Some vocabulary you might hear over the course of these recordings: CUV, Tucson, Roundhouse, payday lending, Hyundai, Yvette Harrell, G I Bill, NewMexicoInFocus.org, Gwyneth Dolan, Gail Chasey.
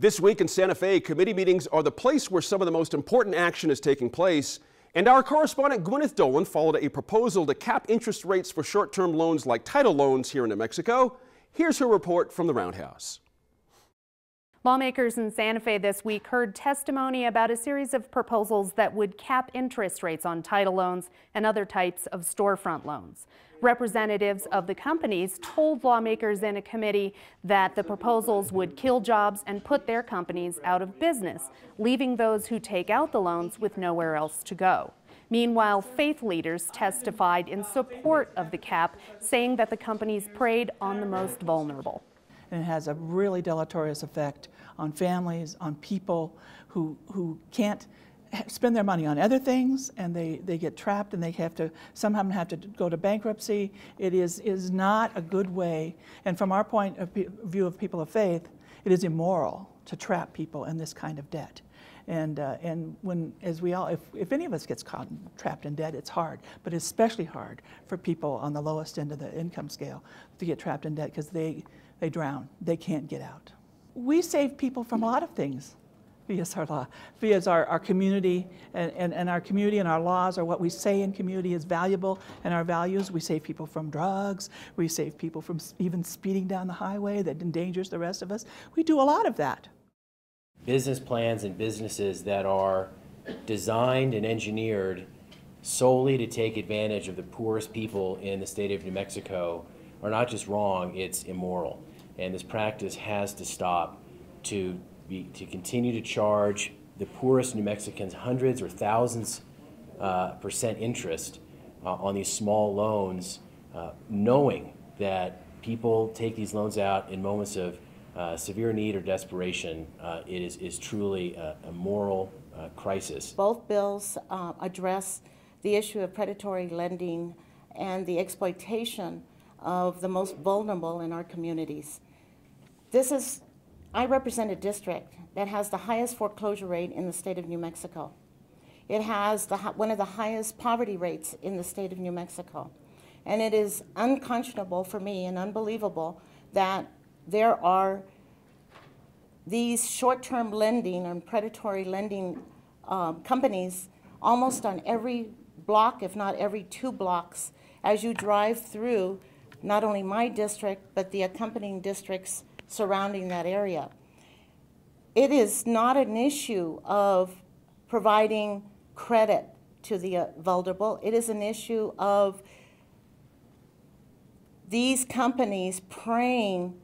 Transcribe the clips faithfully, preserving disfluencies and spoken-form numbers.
This week in Santa Fe, committee meetings are the place where some of the most important action is taking place. And our correspondent Gwyneth Dolan followed a proposal to cap interest rates for short-term loans like title loans here in New Mexico. Here's her report from the Roundhouse. Lawmakers in Santa Fe this week heard testimony about a series of proposals that would cap interest rates on title loans and other types of storefront loans. Representatives of the companies told lawmakers in a committee that the proposals would kill jobs and put their companies out of business, leaving those who take out the loans with nowhere else to go. Meanwhile, faith leaders testified in support of the cap, saying that the companies preyed on the most vulnerable. And it has a really deleterious effect on families, on people who, who can't spend their money on other things, and they, they get trapped and they have to, some of them have to go to bankruptcy. It is, is not a good way, and from our point of view of people of faith, it is immoral to trap people in this kind of debt. And, uh, and when, as we all, if, if any of us gets caught and trapped in debt, it's hard, but it's especially hard for people on the lowest end of the income scale to get trapped in debt because they, they drown, they can't get out. We save people from a lot of things. Yes, our law, because our, our community and, and, and our community and our laws are what we say in community is valuable, and our values. We save people from drugs. We save people from even speeding down the highway that endangers the rest of us. We do a lot of that. Business plans and businesses that are designed and engineered solely to take advantage of the poorest people in the state of New Mexico are not just wrong, it's immoral. And this practice has to stop. To Be, to continue to charge the poorest New Mexicans hundreds or thousands uh, percent interest uh, on these small loans, uh, knowing that people take these loans out in moments of uh, severe need or desperation, uh, it is, is truly a, a moral uh, crisis. Both bills uh, address the issue of predatory lending and the exploitation of the most vulnerable in our communities. This is I represent a district that has the highest foreclosure rate in the state of New Mexico. It has the, one of the highest poverty rates in the state of New Mexico. And it is unconscionable for me and unbelievable that there are these short-term lending and predatory lending um, companies almost on every block, if not every two blocks, as you drive through not only my district, but the accompanying districts surrounding that area. It is not an issue of providing credit to the vulnerable. It is an issue of these companies preying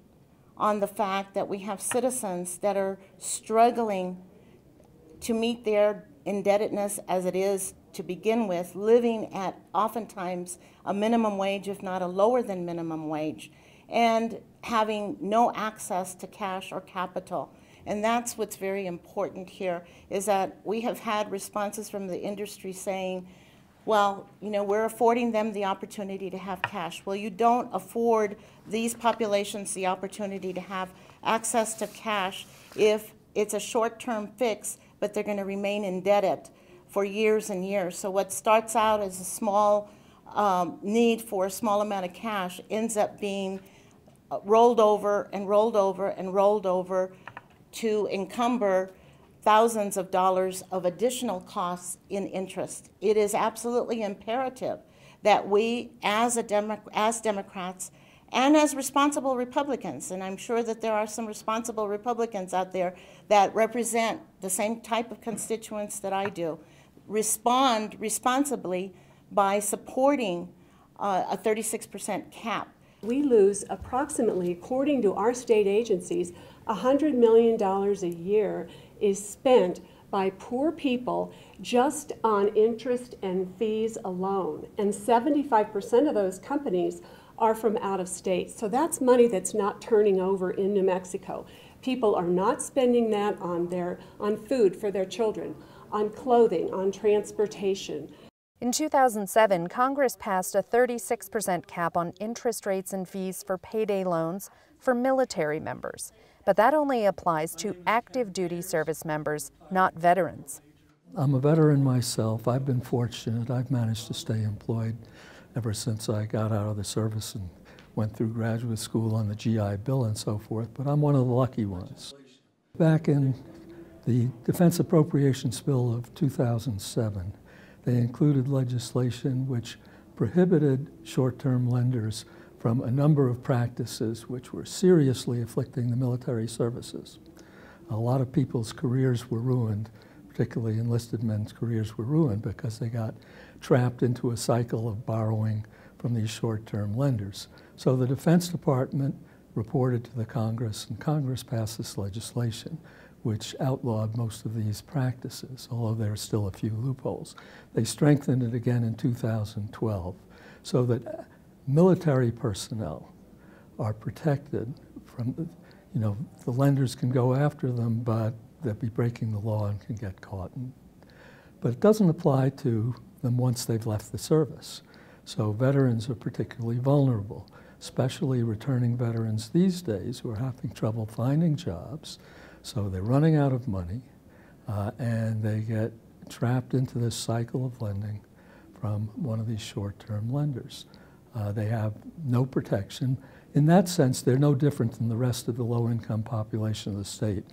on the fact that we have citizens that are struggling to meet their indebtedness as it is to begin with, living at oftentimes a minimum wage, if not a lower than minimum wage, and having no access to cash or capital. And that's what's very important here, is that we have had responses from the industry saying, well, you know, we're affording them the opportunity to have cash. Well, you don't afford these populations the opportunity to have access to cash if it's a short-term fix, but they're going to remain indebted for years and years. So what starts out as a small um, need for a small amount of cash ends up being Uh, rolled over and rolled over and rolled over to encumber thousands of dollars of additional costs in interest. It is absolutely imperative that we, as, a Demo as Democrats and as responsible Republicans, and I'm sure that there are some responsible Republicans out there that represent the same type of constituents that I do, respond responsibly by supporting uh, a thirty-six percent cap. We lose approximately, according to our state agencies, one hundred million dollars a year is spent by poor people just on interest and fees alone. And seventy-five percent of those companies are from out of state. So that's money that's not turning over in New Mexico. People are not spending that on, their, on food for their children, on clothing, on transportation. In two thousand seven, Congress passed a thirty-six percent cap on interest rates and fees for payday loans for military members. But that only applies to active duty service members, not veterans. I'm a veteran myself. I've been fortunate. I've managed to stay employed ever since I got out of the service and went through graduate school on the G I Bill and so forth, but I'm one of the lucky ones. back in the Defense Appropriations Bill of two thousand seven. They included legislation which prohibited short-term lenders from a number of practices which were seriously afflicting the military services. A lot of people's careers were ruined, particularly enlisted men's careers were ruined because they got trapped into a cycle of borrowing from these short-term lenders. So the Defense Department reported to the Congress, and Congress passed this legislation which outlawed most of these practices, although there are still a few loopholes. They strengthened it again in two thousand twelve so that military personnel are protected from, you know, the lenders can go after them, but they'll be breaking the law and can get caught. But it doesn't apply to them once they've left the service. So veterans are particularly vulnerable, especially returning veterans these days who are having trouble finding jobs. So they're running out of money, uh, and they get trapped into this cycle of lending from one of these short-term lenders. Uh, they have no protection. In that sense, they're no different than the rest of the low-income population of the state.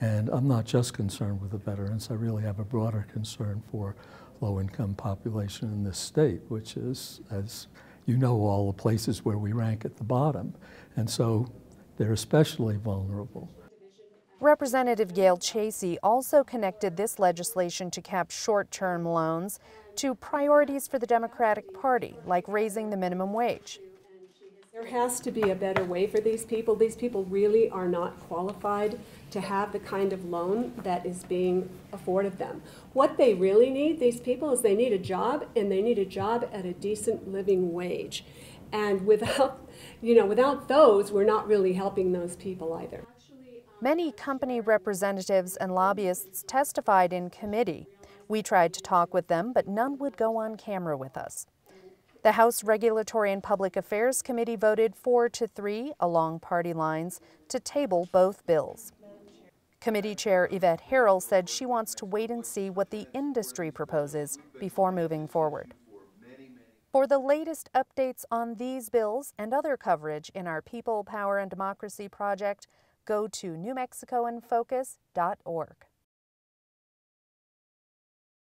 And I'm not just concerned with the veterans. I really have a broader concern for low-income population in this state, which is, as you know, all the places where we rank at the bottom. And so they're especially vulnerable. Representative Gail Chasey also connected this legislation to cap short-term loans to priorities for the Democratic Party, like raising the minimum wage. There has to be a better way for these people. These people really are not qualified to have the kind of loan that is being afforded them. What they really need, these people, is they need a job, and they need a job at a decent living wage. And without, you know, without those, we're not really helping those people either. Many company representatives and lobbyists testified in committee. We tried to talk with them, but none would go on camera with us. The House Regulatory and Public Affairs Committee voted four to three along party lines to table both bills. Committee Chair Yvette Harrell said she wants to wait and see what the industry proposes before moving forward. For the latest updates on these bills and other coverage in our People, Power, and Democracy project, go to New Mexico in Focus dot org.